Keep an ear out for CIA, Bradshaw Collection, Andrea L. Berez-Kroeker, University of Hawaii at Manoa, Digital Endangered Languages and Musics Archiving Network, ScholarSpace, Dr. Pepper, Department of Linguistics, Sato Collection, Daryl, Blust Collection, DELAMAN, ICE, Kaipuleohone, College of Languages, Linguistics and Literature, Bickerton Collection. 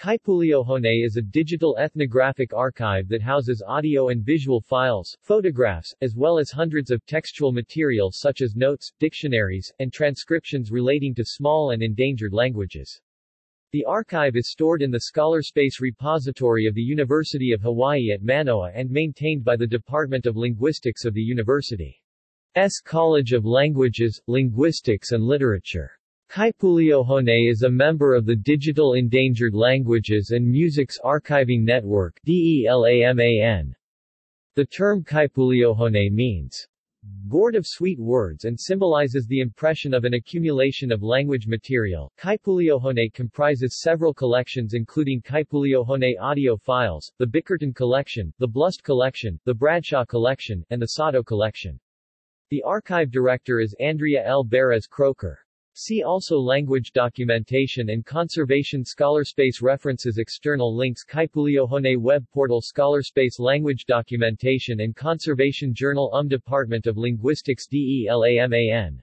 Kaipuleohone is a digital ethnographic archive that houses audio and visual files, photographs, as well as hundreds of textual material such as notes, dictionaries, and transcriptions relating to small and endangered languages. The archive is stored in the ScholarSpace repository of the University of Hawaii at Manoa and maintained by the Department of Linguistics of the University's College of Languages, Linguistics and Literature. Kaipuleohone is a member of the Digital Endangered Languages and Music's Archiving Network (DELAMAN). The term Kaipuleohone means gourd of sweet words and symbolizes the impression of an accumulation of language material. Kaipuleohone comprises several collections including Kaipuleohone audio files, the Bickerton Collection, the Blust Collection, the Bradshaw Collection, and the Sato Collection. The archive director is Andrea L. Berez-Kroeker. See also Language Documentation and Conservation ScholarSpace References. External links: Kaipuleohone web portal, ScholarSpace, Language Documentation and Conservation Journal, Department of Linguistics, DELAMAN.